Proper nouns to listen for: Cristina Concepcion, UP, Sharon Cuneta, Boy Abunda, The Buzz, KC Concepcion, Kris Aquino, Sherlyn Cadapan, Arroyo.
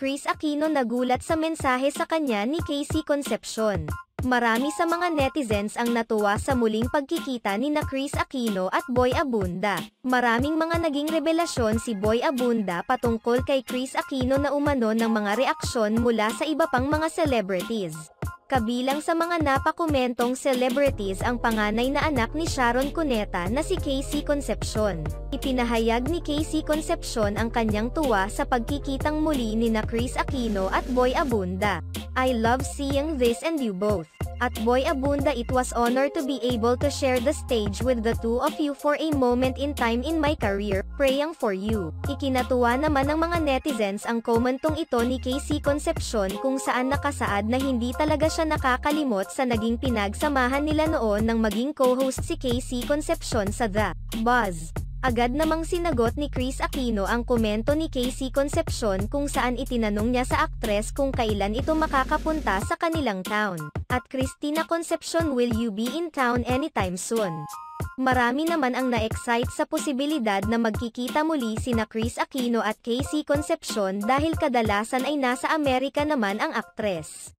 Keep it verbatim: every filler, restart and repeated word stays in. Kris Aquino nagulat sa mensahe sa kanya ni K C Concepcion. Marami sa mga netizens ang natuwa sa muling pagkikita ni na Kris Aquino at Boy Abunda. Maraming mga naging revelasyon si Boy Abunda patungkol kay Kris Aquino na umano ng mga reaksyon mula sa iba pang mga celebrities. Kabilang sa mga napakomentong celebrities ang panganay na anak ni Sharon Cuneta na si K C Concepcion. Ipinahayag ni K C Concepcion ang kanyang tuwa sa pagkikitang muli ni na Kris Aquino at Boy Abunda. I love seeing this and you both. At Boy Abunda, it was honor to be able to share the stage with the two of you for a moment in time in my career, praying for you. Ikinatuwa naman ng mga netizens ang komentong ito ni K C Concepcion kung saan nakasaad na hindi talaga siya nakakalimot sa naging pinagsamahan nila noon nang maging co-host si K C Concepcion sa The Buzz. Agad namang sinagot ni Kris Aquino ang komento ni K C Concepcion kung saan itinanong niya sa aktres kung kailan ito makakapunta sa kanilang town. At Cristina Concepcion, will you be in town anytime soon? Marami naman ang na-excite sa posibilidad na magkikita muli sina Kris Aquino at K C Concepcion dahil kadalasan ay nasa Amerika naman ang aktres.